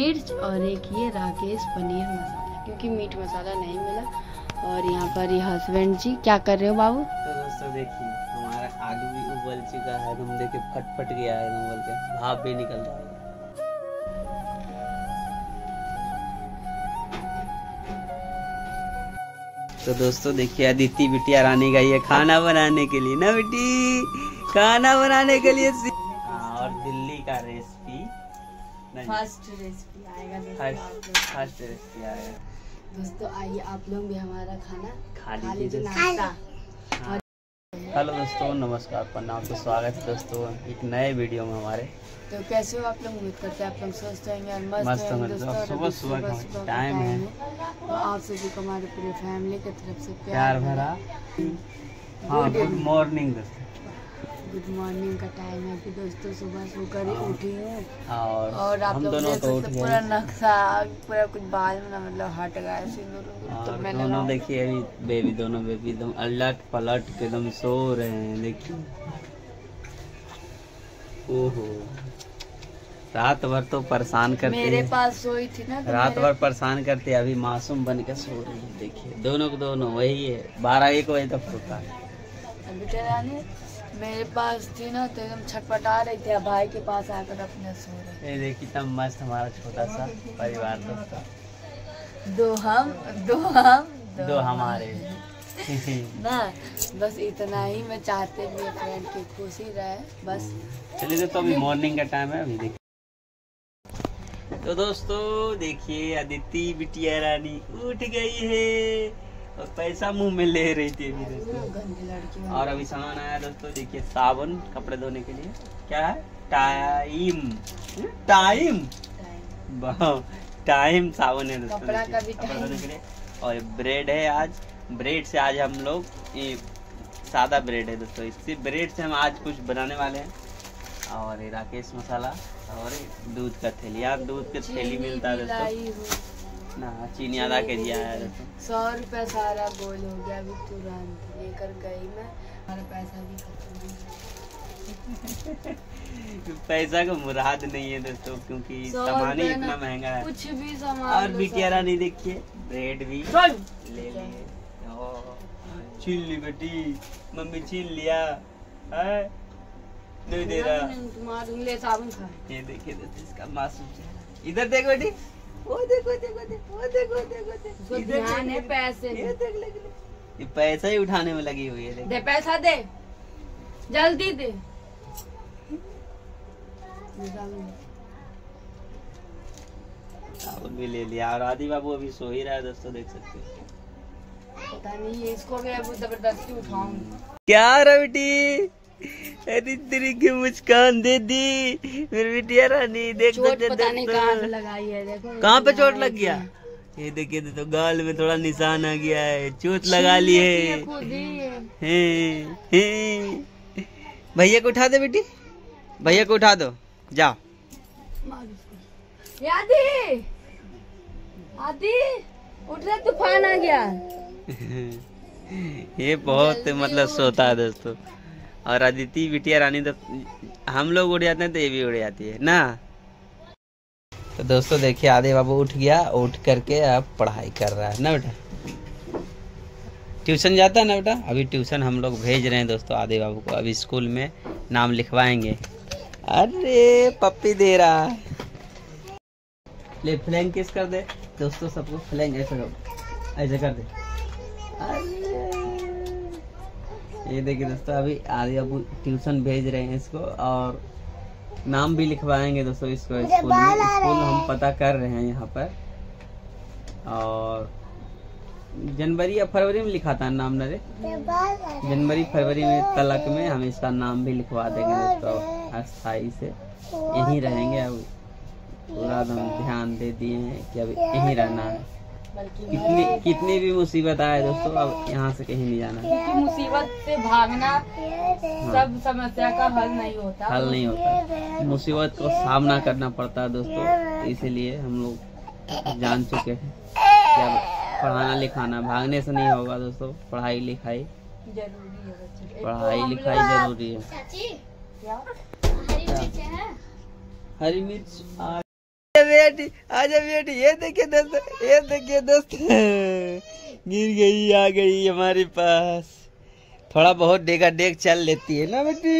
मिर्च और एक ये राकेश पनीर मसाला, क्योंकि मीट मसाला नहीं मिला। और यहाँ पर ये हस्बैंड जी क्या कर रहे हो बाबू? तो दोस्तों देखिए हमारा आलू भी उबल चुका है, हम देखिए फटफट गया है, उबल के भाप भी निकल रहा है। तो दोस्तों देखिए अदिति बिटिया रानी गई है खाना बनाने के लिए, ना बिटी खाना बनाने के लिए। और दिल्ली का रेसिपी फर्स्ट रेसिपी आएगा। दोस्तों आइए आप लोग भी हमारा खाना खा लीजिए। हेलो दोस्तों, नमस्कार, प्रणाम, तो स्वागत है दोस्तों एक नए वीडियो में हमारे। तो कैसे हो आप लोग? उम्मीद करते हैं आप लोग स्वस्थ होंगे और मस्त होंगे दोस्तों। सुबह टाइम है तो आप सभी को हमारे पूरी फैमिली की तरफ से प्यार भरा गुड मॉर्निंग दोस्तों। गुड मॉर्निंग का टाइम है अभी दोस्तों, सुबह सोकर ही उठी हूँ और आप लोग पूरा नक्शा पूरा कुछ बाल में मतलब हट गए तो दोनों देखिए अभी दोनों बेबी एकदम अलट पलट के एकदम सो रहे हैं। देखिए ओहो, रात भर तो परेशान करते, मेरे पास सोई थी ना तो रात भर परेशान करते, अभी मासूम बन के सो रही है। देखिए दोनों को दोनों वही है, 12-1 बजे तक होता है। मेरे पास थी ना तो एकदम छटपटा रही थी, भाई के पास आकर अपने सो रहे। ये देखिए कितना मस्त हमारा छोटा सा परिवार दोस्तों, दो हम दो हमारे ना। बस इतना ही मैं चाहते मेरे फ्रेंड की खुशी रहे बस। चलिए तो अभी मॉर्निंग का टाइम है, अभी देखिए। तो दोस्तों देखिए अदिति बिटिया रानी उठ गई है और पैसा मुंह में ले रही थी अभी दोस्तों। और अभी सामान आया दोस्तों, देखिए साबुन कपड़े धोने के लिए। क्या है? टाइम साबुन है दोस्तों कपड़ा धोने के लिए। और ब्रेड है, आज ब्रेड से आज हम लोग ये सादा ब्रेड है दोस्तों, इसी ब्रेड से हम आज कुछ बनाने वाले हैं। और ये राकेश मसाला और दूध का थैली, यहाँ दूध का थैली मिलता है दोस्तों ना, चीनी आधा के दिया है। 100 रुपया सारा बोल हो गया, अभी तुरंत लेकर गई मैं और पैसा भी खत्म। पैसा का मुराद नहीं है दोस्तों, क्योंकि सामान ही इतना महंगा है, कुछ भी सामान। और बिटियारा नहीं देखिए ब्रेड भी ले लिए, छीन ली बेटी, मम्मी छीन लिया है, नहीं दे रहा। ले साबुन खा, ये देखिए दोस्तों इसका मासूम, इधर देख बेटी, वो देखो ध्यान है पैसे, ये देख ले पैसा ही उठाने में लगी हुई है। दे पैसा, दे जल्दी दे। साबुन भी ले लिया और आदि बाबू अभी सो ही रहा है दोस्तों, देख सकते हैं। पता नहीं इसको जबरदस्ती उठाऊंगी क्या रवटी। अरे तेरी की मुस्कान दे दी मेरी बिटिया रानी, देख कहाँ पे चोट लग गया, ये देखिए तो गाल में थोड़ा निशान आ गया है, चोट लगा ली है। भैया को उठा दे बेटी, भैया को उठा दो, जाओ आदि आदि उठ रहा, तूफान आ गया। ये बहुत मतलब सोता है दोस्तों। और अदिति बिटिया रानी तो हम लोग उड़ जाते हैं तो ये भी उड़ जाती है ना। तो दोस्तों देखिए आदि बाबू उठ गया, उठ करके अब पढ़ाई कर रहा है ना बेटा, ट्यूशन जाता है ना बेटा। अभी ट्यूशन हम लोग भेज रहे हैं दोस्तों आदि बाबू को, अभी स्कूल में नाम लिखवाएंगे। अरे पप्पी दे रहा ले, फ्लैंग किस कर दे दोस्तों सबको, फ्लैंग ऐसे कर दे। ये देखिए दोस्तों अभी आदि बाबू ट्यूशन भेज रहे हैं इसको और नाम भी लिखवाएंगे दोस्तों इसको स्कूल में। स्कूल हम पता कर रहे हैं यहाँ पर, और जनवरी या फरवरी में लिखा था नाम, नरे जनवरी फरवरी में तलक में हम इसका नाम भी लिखवा देंगे दोस्तों। अस्थाई से यहीं रहेंगे, अब पूरा ध्यान दे दिए हैं कि अब यहीं रहना है। कितनी भी मुसीबत आए दोस्तों, अब यहाँ से कहीं नहीं जाना है। मुसीबत से भागना सब समस्या का हल नहीं होता, मुसीबत को सामना करना पड़ता है दोस्तों। इसीलिए हम लोग जान चुके हैं कि अब पढ़ाना लिखाना भागने से नहीं होगा दोस्तों, पढ़ाई लिखाई जरूरी है। हरी मिर्च आजा बेटी, ये देखिए दोस्त गिर गई, आ गई हमारे पास। थोड़ा बहुत डेगा डेग चल लेती है ना बेटी।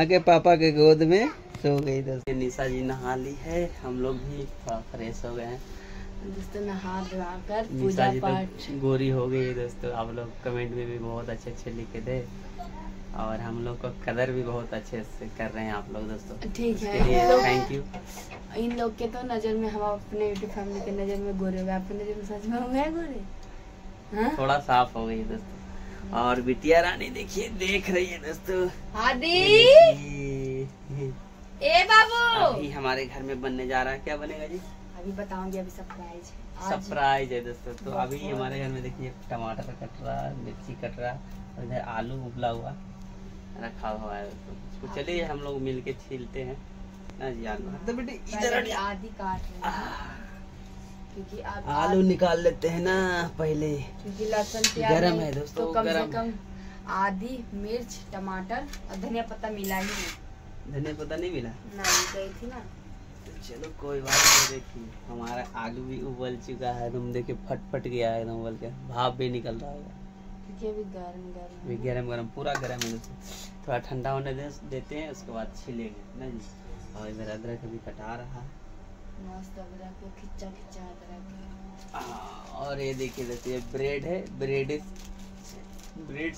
आके पापा के गोद में सो गई दोस्त। निशा जी नहा ली है, हम लोग भी थोड़ा फ्रेश हो गए हैं दोस्तों। नहा धुला कर पूजा पाठ, गोरी हो गई है दोस्तों। आप लोग कमेंट में भी बहुत अच्छे अच्छे लिखे थे और हम लोग को कदर भी बहुत अच्छे से कर रहे हैं आप लोग दोस्तों। ठीक है, थैंक यू। इन लोग के तो नजर में, हम अपने यूट्यूब फैमिली के नजर में गोरे हो गए। आपके नजर में सच में हो गए गोरे? हाँ? थोड़ा साफ हो गई दोस्तों। और बिटिया रानी देखिए देख रही है दोस्तों। ए बाबू, अभी हमारे घर में बनने जा रहा है, क्या बनेगा जी अभी बताऊंगी, अभी सरप्राइज है। सरप्राइज है दोस्तों। तो अभी हमारे घर में देखिए टमाटर कट रहा, मिर्ची कट रहा और इधर आलू उबला हुआ रखा हुआ है तो चलिए हम लोग मिलके छीलते हैं ना जी आलू। तो बेटे इधर आधी काट लेना क्योंकि आलू निकाल लेते हैं ना पहले, क्योंकि लहसुन प्याज गरम है दोस्तों। तो कम से कम आधी मिर्च, टमाटर और धनिया पत्ता मिला ही नहीं। धनिया पत्ता नहीं मिला, नहीं गई थी ना। तो चलो कोई बात नहीं। देखिए हमारा आलू भी उबल चुका है, तुम देखिए फटफट गया है एकदम, उबल के भाप भी निकल रहा है क्योंकि गरम गरम पूरा गरम है। थोड़ा ठंडा होने देते हैं, उसके बाद छिलेंगे ना जी। और इधर अदरक भी कटा रहा मस्त, अदरक को खिंचा खिंचा अदरक। और ये देखिए दोस्तों ब्रेड है, ब्रेड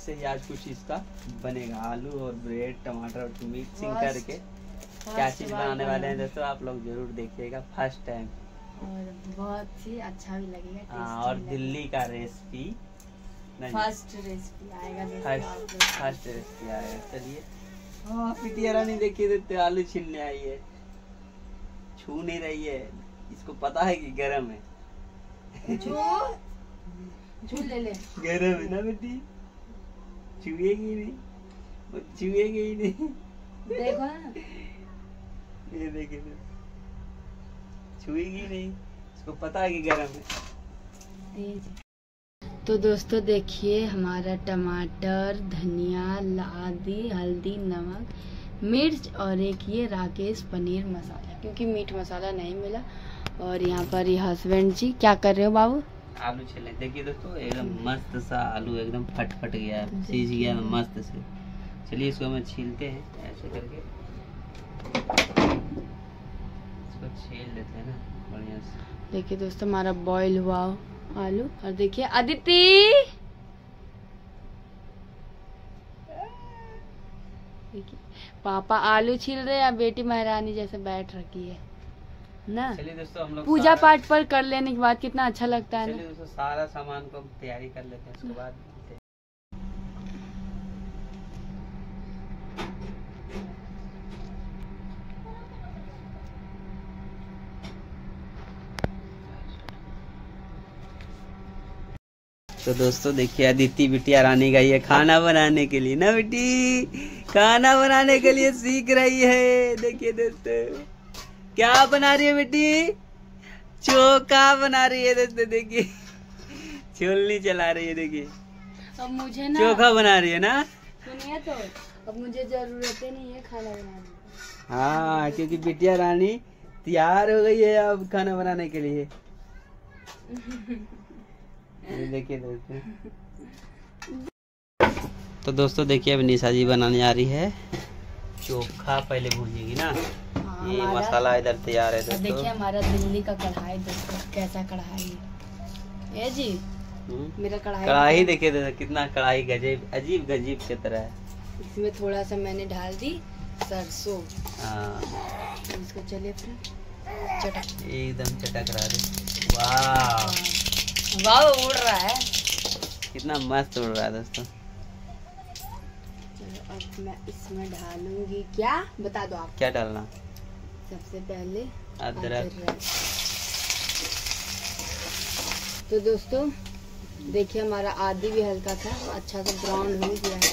से ही आज कुछ इसका बनेगा। आलू और ब्रेड, टमाटर मिक्सिंग करके क्या चीज बनाने वाले हैं दोस्तों, आप लोग जरूर देखिएगा फर्स्ट टाइम और बहुत ही अच्छा भी लगेगा। और दिल्ली का रेसिपी फर्स्ट रेसिपी आएगा। चलिए बिटिया रानी देखिए देते आलू छीलने आई है, छू नहीं रही है, इसको पता है कि गरम है। छू ले ले, गरम है ना बेटी, छुएगी नहीं, वो छुएगी ही नहीं। देखो ना ये देखिए, छुएगी नहीं, इसको पता है कि गरम है। तो दोस्तों देखिए हमारा टमाटर, धनिया, आदि, हल्दी, नमक, मिर्च और एक ये राकेश पनीर मसाला, क्योंकि मीट मसाला नहीं मिला। और यहाँ पर ये हस्बैंड जी क्या कर रहे हो बाबू? आलू छिले। देखिए दोस्तों एकदम मस्त सा आलू एकदम फटफट गया है, सीज गया मस्त से। चलिए इसको हम छीलते हैं ऐसे करके, इसको छील लेते हैं ना बढ़िया से। देखिए दोस्तों हमारा बॉयल हुआ आलू। और देखिए अदिति, देखिए पापा आलू छील रहे हैं, बेटी महारानी जैसे बैठ रखी है ना। चलिए दोस्तों हम लोग पूजा पाठ पर कर लेने के बाद कितना अच्छा लगता है। चलिए दोस्तों सारा सामान को तैयारी कर लेते हैं, उसके बाद तो दोस्तों देखिए अदिति बिटिया रानी गई है खाना बनाने के लिए ना बेटी, खाना बनाने के लिए सीख रही है। देखिए दोस्तों क्या बना रही है बेटी, चोखा बना रही है दोस्तों। देखिए छोलनी चला रही है, देखिए अब मुझे ना चोखा बना रही है ना। सुनिए तो अब मुझे जरूरत नहीं है खाना बनाने की। हाँ क्योंकि बिटिया रानी तैयार हो गई है अब खाना बनाने के लिए। देखिए दोस्तों, तो दोस्तों देखिए अब निशा जी बनाने आ रही है चोखा, पहले भूनेगी ना। हाँ, ये मसाला इधर तैयार है दोस्तों। देखिए हमारा दिल्ली का कढ़ाई दोस्तों, कैसा कढ़ाई है ये जी। मेरा कढ़ाई देखिए दोस्तों कितना कढ़ाई गजब, अजीब गजीब की तरह है। इसमें थोड़ा सा मैंने डाल दी सरसों। तो इसको चलिए एकदम चटक रहा है। वाह वाह उड़ रहा है, कितना मस्त उड़ रहा है दोस्तों। चलो अब मैं इसमें डालूंगी क्या, बता दो आप क्या डालना। सबसे पहले अदरक। तो दोस्तों देखिए हमारा आदि भी हल्का था, अच्छा सा ब्राउन हो गया है।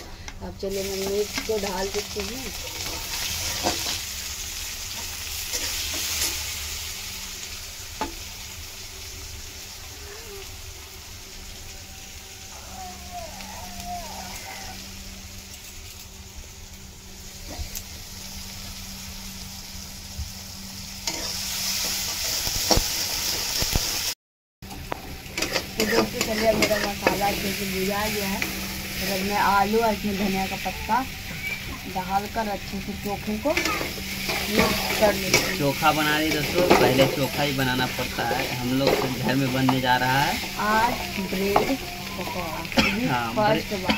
अब चलिए मैं मिर्च को डाल देती हूँ। चलिए मेरा मसाला अच्छे से भुना गया है। फिर अब मैं आलू और इसमें धनिया का पत्ता डालकर अच्छे से चोखे को मिक्स कर लेते हैं। चोखा बना रही दोस्तों, पहले चोखा ही बनाना पड़ता है। हम लोग तो घर में बनने जा रहा है आज ब्रेड पकौड़ा। फर्स्ट बार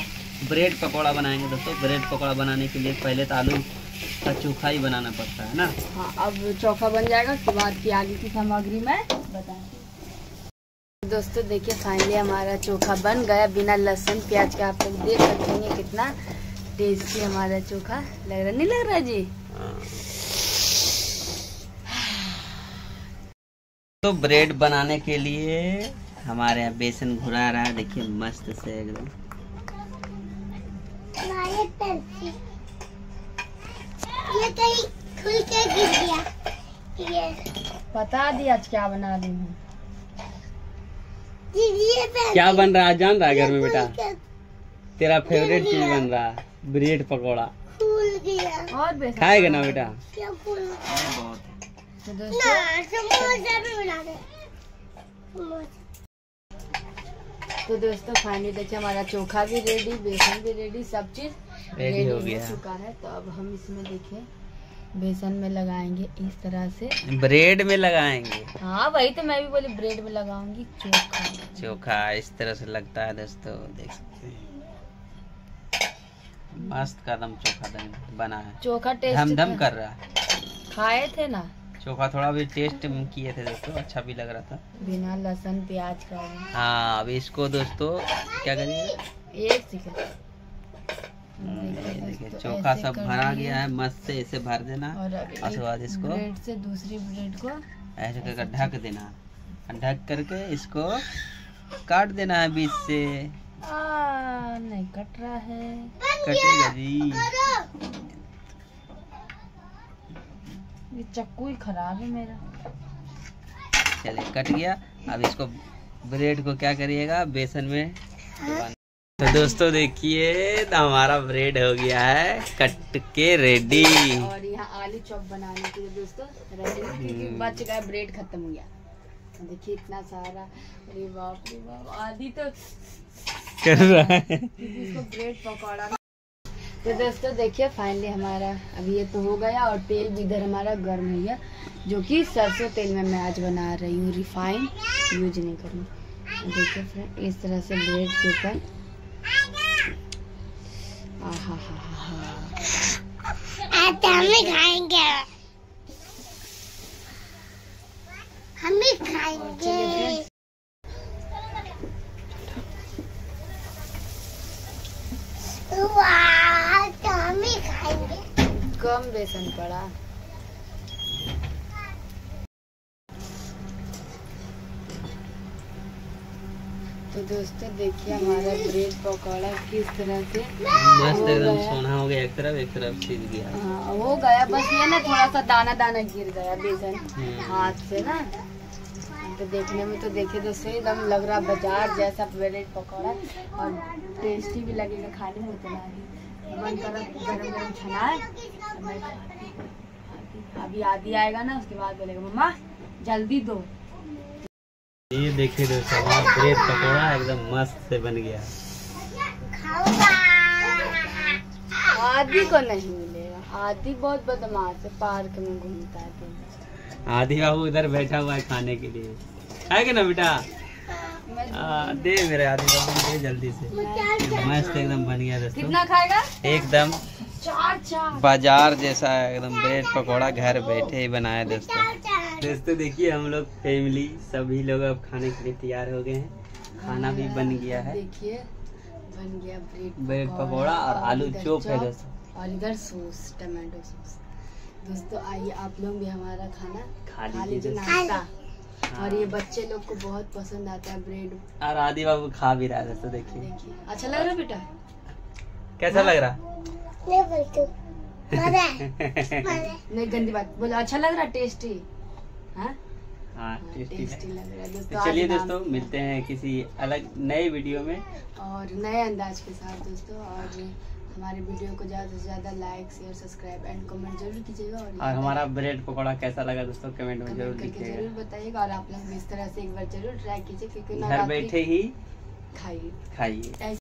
ब्रेड पकौड़ा बनाएंगे दोस्तों। ब्रेड पकौड़ा बनाने के लिए पहले तो आलू का चोखा ही बनाना पड़ता है ना। हाँ, अब चोखा बन जाएगा, उसके बाद की आगे की सामग्री मैं बताऊंगी। दोस्तों देखिए फाइनली हमारा चोखा बन गया बिना लहसुन प्याज के। आप लोग देख सकते हैं कितना टेस्टी हमारा चोखा लग रहा, नहीं लग रहा जी? तो ब्रेड बनाने के लिए हमारे यहाँ बेसन घुरा रहा है, देखिए मस्त से एकदम। ये कहीं खुल के गिर गया। ये बता दी आज क्या बना रही हूँ। क्या बन रहा है जान रहा है घर में बेटा? तेरा फेवरेट चीज बन रहा है ब्रेड पकौड़ा। फूल गया और खाएगा ना बेटा? क्या फूल बहुत है ना। समोसा भी बना दे। तो दोस्तों फाइनली देखिए हमारा चोखा भी रेडी, बेसन भी रेडी, सब चीज रेडी हो गया चुका है। तो अब हम इसमें देखिए बेसन में लगाएंगे इस तरह से, ब्रेड में लगाएंगे। हाँ वही तो मैं भी बोली, ब्रेड में लगाऊंगी चोखा। चोखा इस तरह से लगता है दोस्तों, देख सकते हैं मस्त कदम चोखा बना है। चोखा टेस्ट धमधम कर रहा है। खाए थे ना चोखा, थोड़ा भी टेस्ट किए थे दोस्तों, अच्छा भी लग रहा था बिना लहसुन प्याज का। हाँ अब इसको दोस्तों क्या करेंगे, एक देखिए चोखा सब भरा गया है मस्त से, इसे भर देना और उसके बाद इसको ब्रेड से दूसरी ब्रेड को ऐसे करके ढक देना। ढक करके इसको काट देना है बीच से। नहीं कट रहा है, कटेगा जी, ये चक्कू ही खराब है मेरा। चलिए कट गया। अब इसको ब्रेड को क्या करिएगा, बेसन में। तो दोस्तों देखिए हमारा ब्रेड हो गया है कट के रेडी। और यहाँ आलू चॉप बनाने के लिए दोस्तों रेडी, बच गया ब्रेड, खत्म हो गया। देखिए इतना सारा, अरे बाप रे बाप, आधी तो कर रहा है इसको ब्रेड पकौड़ा। तो दोस्तों देखिए फाइनली हमारा अब ये तो हो गया और तेल भी इधर हमारा गर्म हो गया, जो कि सरसों तेल में मैं आज बना रही हूँ, रिफाइन यूज नहीं करूँगी। देखिए फ्रेंड इस तरह से ब्रेड के ऊपर, आहा हा हा, खाएंगे हम भी खाएंगे। कम बेसन पड़ा। तो दोस्तों देखिए हमारा ब्रेड पकौड़ा किस तरह से मस्त एकदम सोना हो गया, एक तरफ सीध गया। हाँ हो गया, बस ये ना थोड़ा सा दाना दाना गिर गया बेसन हाथ से ना। तो देखने में तो देखिए दोस्तों एकदम लग रहा बाजार जैसा ब्रेड पकौड़ा, और टेस्टी भी लगेगा खाने में। उतना ही बन कर गरम गरम छनाए। अभी आधी आएगा ना, उसके बाद बोलेगा मम्मा जल्दी दो। ये देखिए दोस्तों ब्रेड पकौड़ा एकदम मस्त से बन गया। आधी को नहीं मिलेगा, आधी बहुत बदमाश है, पार्क में घूमता है। आधी बाबू इधर बैठा हुआ है खाने के लिए, आएगा ना बेटा? दे मेरे आदमी को, दे जल्दी से। मस्त एकदम बन गया दोस्तों। कितना खाएगा? एकदम बाजार जैसा एकदम ब्रेड पकौड़ा घर बैठे ही बनाया दोस्तों। दोस्तों देखिए हम लोग फैमिली सभी लोग अब खाने के लिए तैयार हो गए हैं। खाना भी बन गया है, देखिए बन गया ब्रेड पकौड़ा और आलू चॉप है दोस्तों, और इधर सॉस टमाटो सॉस। दोस्तों आइए आप लोग भी हमारा खाना खा लीजिए नाश्ता। और ये बच्चे लोग को बहुत पसंद आता है ब्रेड, और आदि बाबू खा भी रहा है दोस्तों। देखिए अच्छा लग रहा बेटा? कैसा लग रहा? नहीं गंदी बात बोलो, अच्छा लग रहा, टेस्टी। हाँ टेस्टी लग रहा है दोस्तों। चलिए दोस्तों मिलते हैं किसी अलग नए वीडियो में और नए अंदाज के साथ दोस्तों। और हमारे वीडियो को ज़्यादा से ज़्यादा like share subscribe and comment जरूर कीजिएगा। और हमारा ब्रेड पकौड़ा कैसा लगा दोस्तों कमेंट में जरूर बताइएगा। और आप लोग इस तरह से एक बार जरूर ट्राई कीजिए, क्योंकि घर बैठे ही खाइए खाइए।